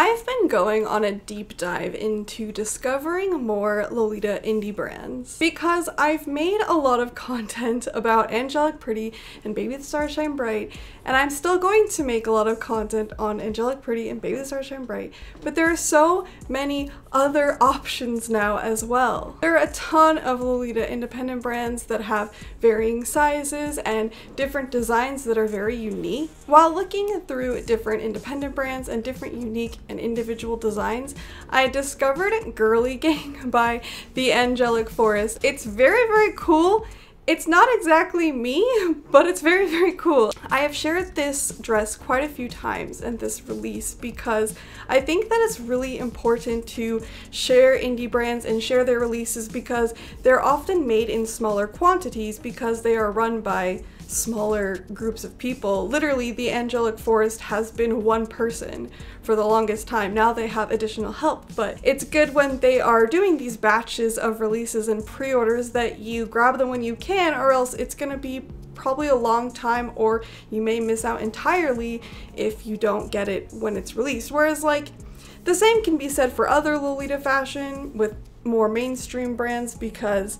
I've been going on a deep dive into discovering more Lolita indie brands because I've made a lot of content about Angelic Pretty and Baby the Stars Shine Bright, and I'm still going to make a lot of content on Angelic Pretty and Baby the Stars Shine Bright, but there are so many other options now as well. There are a ton of Lolita independent brands that have varying sizes and different designs that are very unique. While looking through different independent brands and different unique and individual designs, I discovered Girly Gang by The Angelic Forest. It's very, very cool. It's not exactly me, but it's very, very cool. I have shared this dress quite a few times and this release because I think that it's really important to share indie brands and share their releases because they're often made in smaller quantities because they are run by smaller groups of people. Literally, The Angelic Forest has been one person for the longest time. Now they have additional help, but it's good when they are doing these batches of releases and pre-orders that you grab them when you can, or else it's gonna be probably a long time or you may miss out entirely if you don't get it when it's released. Whereas like the same can be said for other Lolita fashion with more mainstream brands because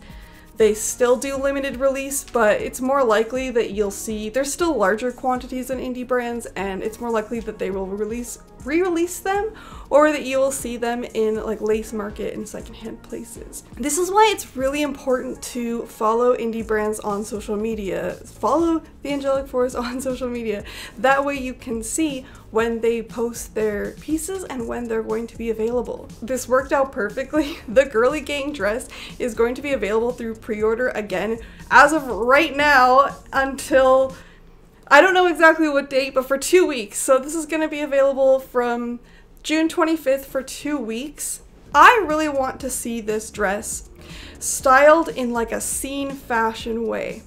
they still do limited release, but it's more likely that you'll see there's still larger quantities in indie brands, and it's more likely that they will re-release them, or that you will see them in like Lace Market and secondhand places. This is why it's really important to follow indie brands on social media. Follow The Angelic Forest on social media. That way you can see when they post their pieces and when they're going to be available. This worked out perfectly. The Girly Gang dress is going to be available through pre-order again as of right now until I don't know exactly what date, but for 2 weeks. So this is going to be available from June 25th for 2 weeks. I really want to see this dress styled in like a scene fashion way.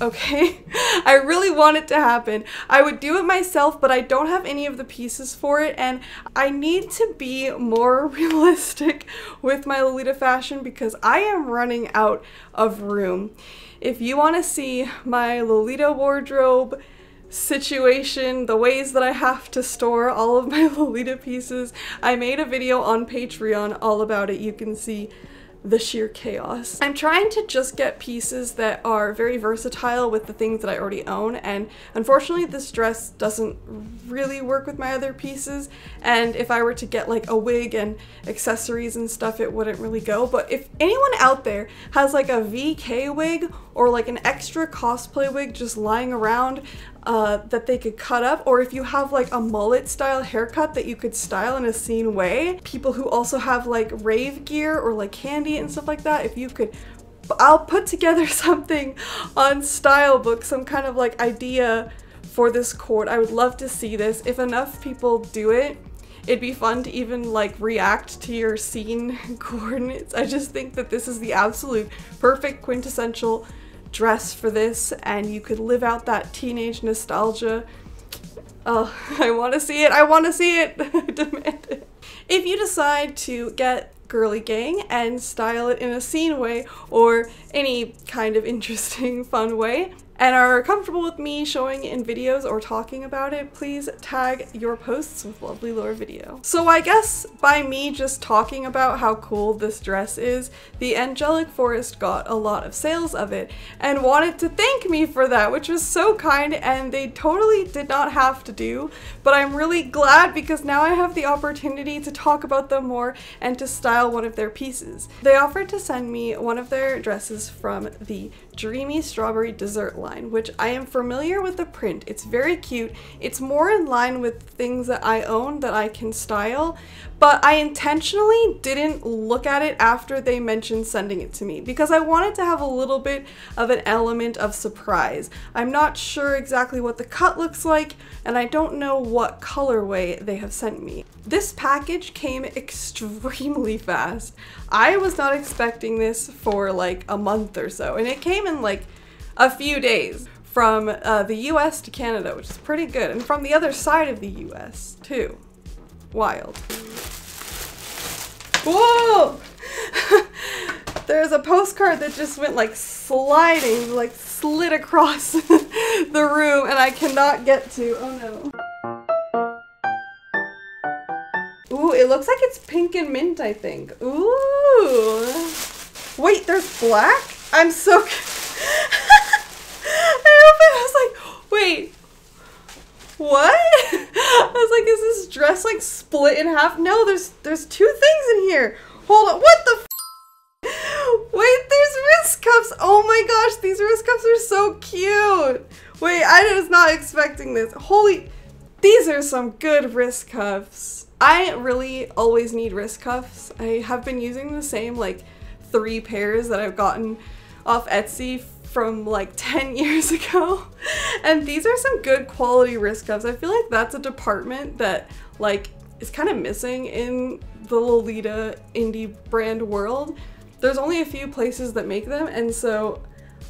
Okay, I really want it to happen. I would do it myself, but I don't have any of the pieces for it, and I need to be more realistic with my Lolita fashion because I am running out of room. If you want to see my Lolita wardrobe situation, the ways that I have to store all of my Lolita pieces, I made a video on Patreon all about it. You can see the sheer chaos. I'm trying to just get pieces that are very versatile with the things that I already own, and unfortunately this dress doesn't really work with my other pieces, and if I were to get like a wig and accessories and stuff it wouldn't really go. But if anyone out there has like a VK wig or like an extra cosplay wig just lying around that they could cut up, or if you have like a mullet style haircut that you could style in a scene way, people who also have like rave gear or like candy and stuff like that, if you could, I'll put together something on Stylebook, some kind of like idea for this cord. I would love to see this. If enough people do it, it'd be fun to even like react to your scene coordinates. I just think that this is the absolute perfect quintessential dress for this, and you could live out that teenage nostalgia. Oh, I want to see it. I want to see it. I demand it. If you decide to get Girly Gang and style it in a scene way or any kind of interesting fun way and are comfortable with me showing it in videos or talking about it, please tag your posts with Lovely Lore Video. So I guess by me just talking about how cool this dress is, The Angelic Forest got a lot of sales of it and wanted to thank me for that, which was so kind, and they totally did not have to do, but I'm really glad because now I have the opportunity to talk about them more and to style one of their pieces. They offered to send me one of their dresses from the Dreamy Strawberry Dessert line, which I am familiar with the print. It's very cute. It's more in line with things that I own that I can style, but I intentionally didn't look at it after they mentioned sending it to me because I wanted to have a little bit of an element of surprise. I'm not sure exactly what the cut looks like, and I don't know what colorway they have sent me. This package came extremely fast. I was not expecting this for like a month or so, and it came in like a few days from the US to Canada, which is pretty good, and from the other side of the US too. Wild. Whoa! There's a postcard that just went like sliding, like slid across the room, and I cannot get to. Oh no. Ooh, it looks like it's pink and mint, I think. Ooh. Wait, there's black? I'm so... I hope it was like, wait, what? I was like, is this dress like split in half? No, there's two things in here. Hold on, what the f? Wait, there's wrist cuffs. Oh my gosh, these wrist cuffs are so cute. Wait, I was not expecting this. Holy, these are some good wrist cuffs. I really always need wrist cuffs. I have been using the same like 3 pairs that I've gotten off Etsy from like 10 years ago. And these are some good quality wrist cuffs. I feel like that's a department that like is kind of missing in the Lolita indie brand world. There's only a few places that make them, and so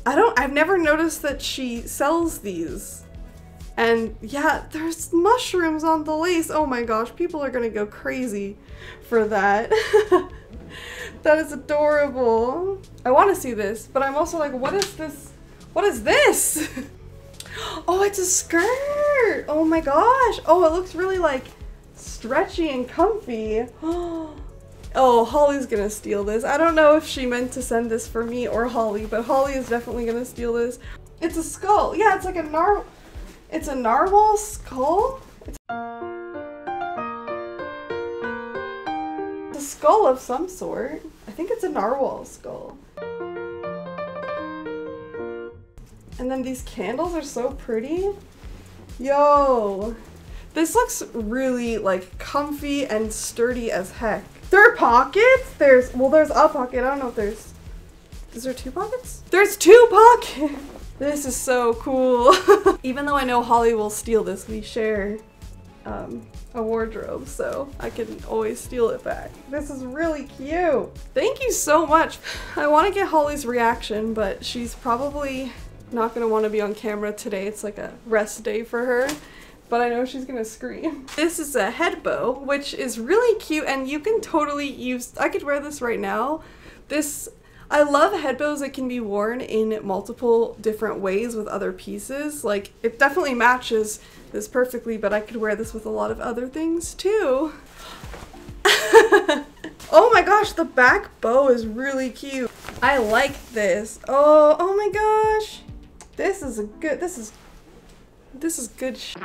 I've never noticed that she sells these. And yeah, there's mushrooms on the lace. Oh my gosh, people are gonna go crazy for that. That is adorable. I want to see this, but I'm also like, what is this? What is this? Oh, it's a skirt. Oh my gosh. Oh, it looks really like stretchy and comfy. Oh, Holly's gonna steal this. I don't know if she meant to send this for me or Holly, but Holly is definitely gonna steal this. It's a skull. Yeah, it's like a narwhal. It's a narwhal skull? It's a skull of some sort. I think it's a narwhal skull. And then these candles are so pretty. Yo! This looks really like comfy and sturdy as heck. There are pockets? There's a pocket. I don't know if there's... Is there 2 pockets? There's 2 pockets! This is so cool. Even though I know Holly will steal this, we share a wardrobe, so I can always steal it back. This is really cute. Thank you so much. I want to get Holly's reaction, but she's probably not going to want to be on camera today. It's like a rest day for her, but I know she's going to scream. This is a head bow, which is really cute, and you can totally use... I could wear this right now. I love head bows that can be worn in multiple different ways with other pieces. Like, it definitely matches this perfectly, but I could wear this with a lot of other things too. Oh my gosh, the back bow is really cute. I like this. Oh my gosh. This is good sh.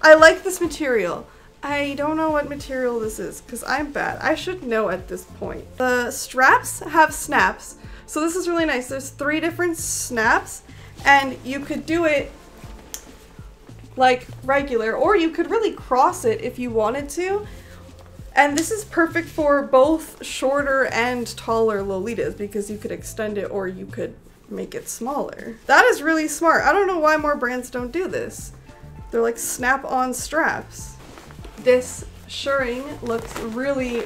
I like this material. I don't know what material this is because I'm bad. I should know at this point. The straps have snaps, so this is really nice. There's 3 different snaps, and you could do it like regular, or you could really cross it if you wanted to. And this is perfect for both shorter and taller Lolitas because you could extend it or you could make it smaller. That is really smart. I don't know why more brands don't do this. They're like snap-on straps. This shirring looks really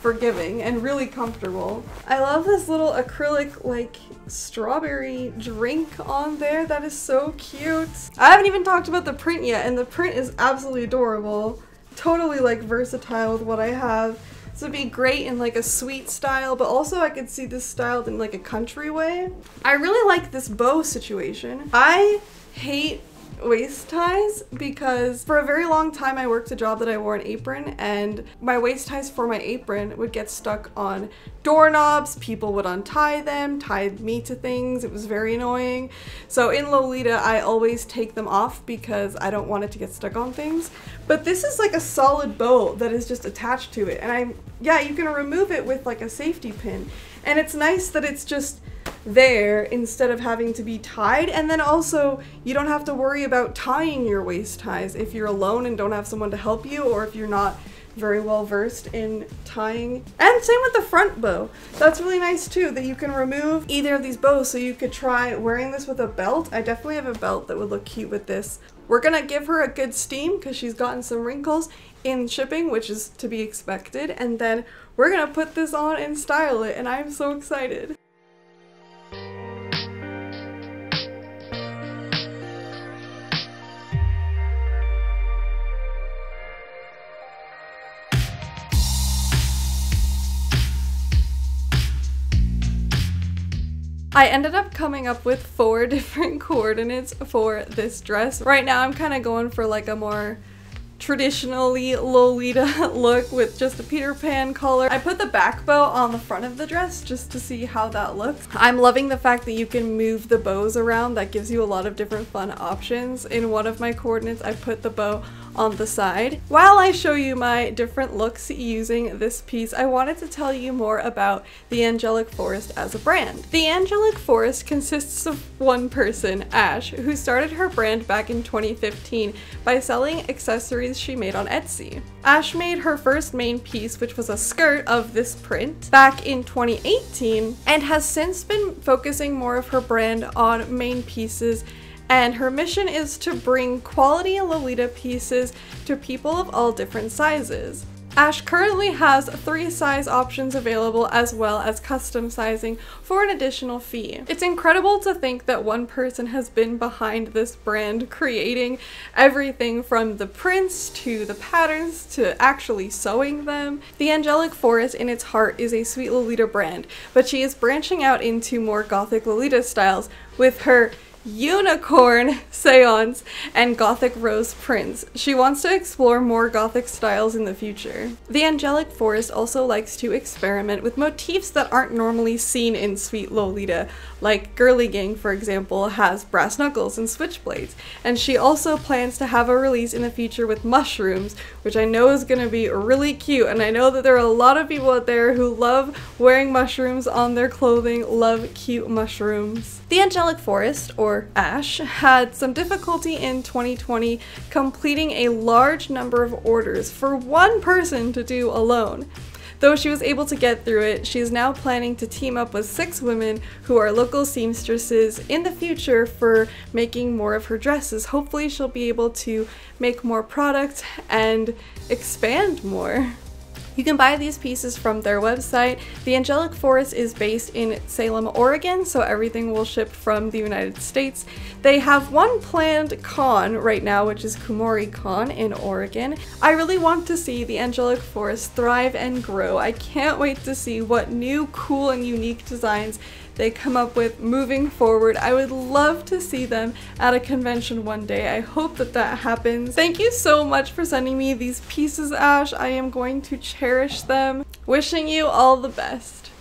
forgiving and really comfortable. I love this little acrylic like strawberry drink on there. That is so cute. I haven't even talked about the print yet, and the print is absolutely adorable. Totally like versatile with what I have. So it'd be great in like a sweet style, but also I could see this styled in like a country way. I really like this bow situation. I hate waist ties because for a very long time I worked a job that I wore an apron, and my waist ties for my apron would get stuck on doorknobs. People would untie them, tie me to things. It was very annoying. So in Lolita I always take them off because I don't want it to get stuck on things. But this is like a solid bow that is just attached to it, and yeah, you can remove it with like a safety pin, and it's nice that it's just there instead of having to be tied. And then also you don't have to worry about tying your waist ties if you're alone and don't have someone to help you, or if you're not very well versed in tying. And same with the front bow. That's really nice too, that you can remove either of these bows. So you could try wearing this with a belt. I definitely have a belt that would look cute with this. We're gonna give her a good steam because she's gotten some wrinkles in shipping, which is to be expected, and then we're gonna put this on and style it, and I'm so excited. I ended up coming up with 4 different coordinates for this dress. Right now I'm kind of going for like a more traditionally Lolita look with just a Peter Pan collar. I put the back bow on the front of the dress just to see how that looks. I'm loving the fact that you can move the bows around. That gives you a lot of different fun options. In one of my coordinates, I put the bow on the side. While I show you my different looks using this piece, I wanted to tell you more about the Angelic Forest as a brand. The Angelic Forest consists of one person, Ash, who started her brand back in 2015 by selling accessories she made on Etsy. Ash made her first main piece, which was a skirt of this print, back in 2018, and has since been focusing more of her brand on main pieces. And her mission is to bring quality Lolita pieces to people of all different sizes. Ash currently has 3 size options available as well as custom sizing for an additional fee. It's incredible to think that one person has been behind this brand creating everything from the prints to the patterns to actually sewing them. The Angelic Forest in its heart is a sweet Lolita brand, but she is branching out into more gothic Lolita styles with her unicorn seance and gothic rose prints. She wants to explore more gothic styles in the future. The Angelic Forest also likes to experiment with motifs that aren't normally seen in sweet Lolita, like Girly Gang, for example, has brass knuckles and switchblades, and she also plans to have a release in the future with mushrooms, which I know is gonna be really cute, and I know that there are a lot of people out there who love wearing mushrooms on their clothing, love cute mushrooms. The Angelic Forest, or Ash, had some difficulty in 2020 completing a large number of orders for one person to do alone. Though she was able to get through it, she is now planning to team up with 6 women who are local seamstresses in the future for making more of her dresses. Hopefully she'll be able to make more product and expand more. You can buy these pieces from their website. The Angelic Forest is based in Salem, Oregon, so everything will ship from the United States. They have one planned con right now, which is Kumori Con in Oregon. I really want to see the Angelic Forest thrive and grow. I can't wait to see what new, cool, and unique designs they come up with moving forward. I would love to see them at a convention one day. I hope that that happens. Thank you so much for sending me these pieces, Ash. I am going to cherish them. Wishing you all the best.